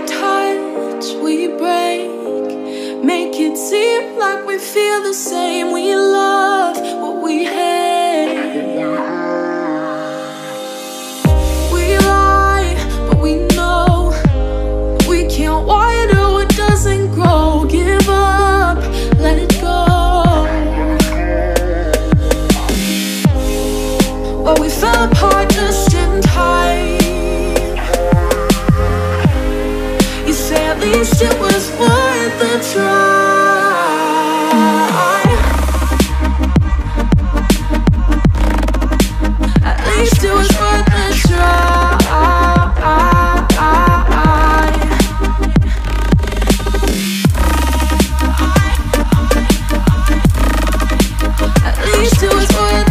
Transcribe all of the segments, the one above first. we touch, we break, make it seem like we feel the same. We love what we hate. It was worth the try. At least it was worth the try. At least it was worth the try.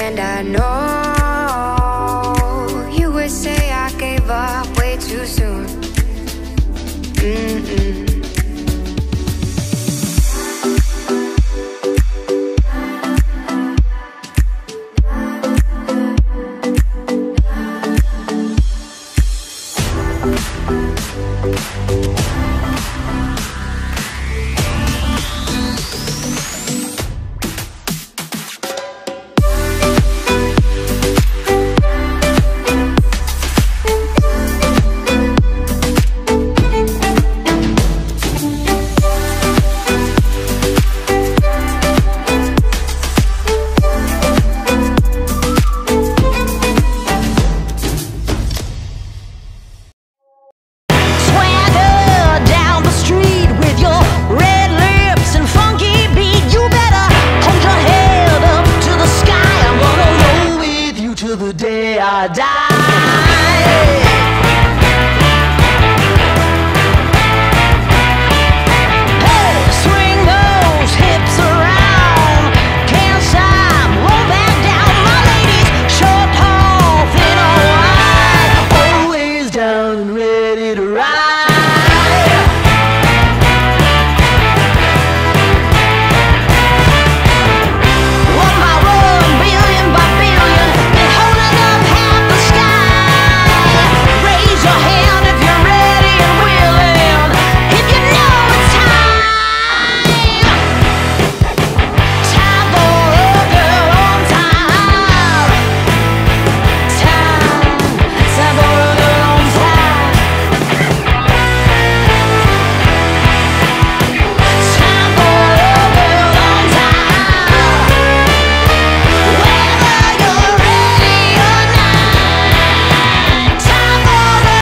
And I know you would say I gave up way too soon.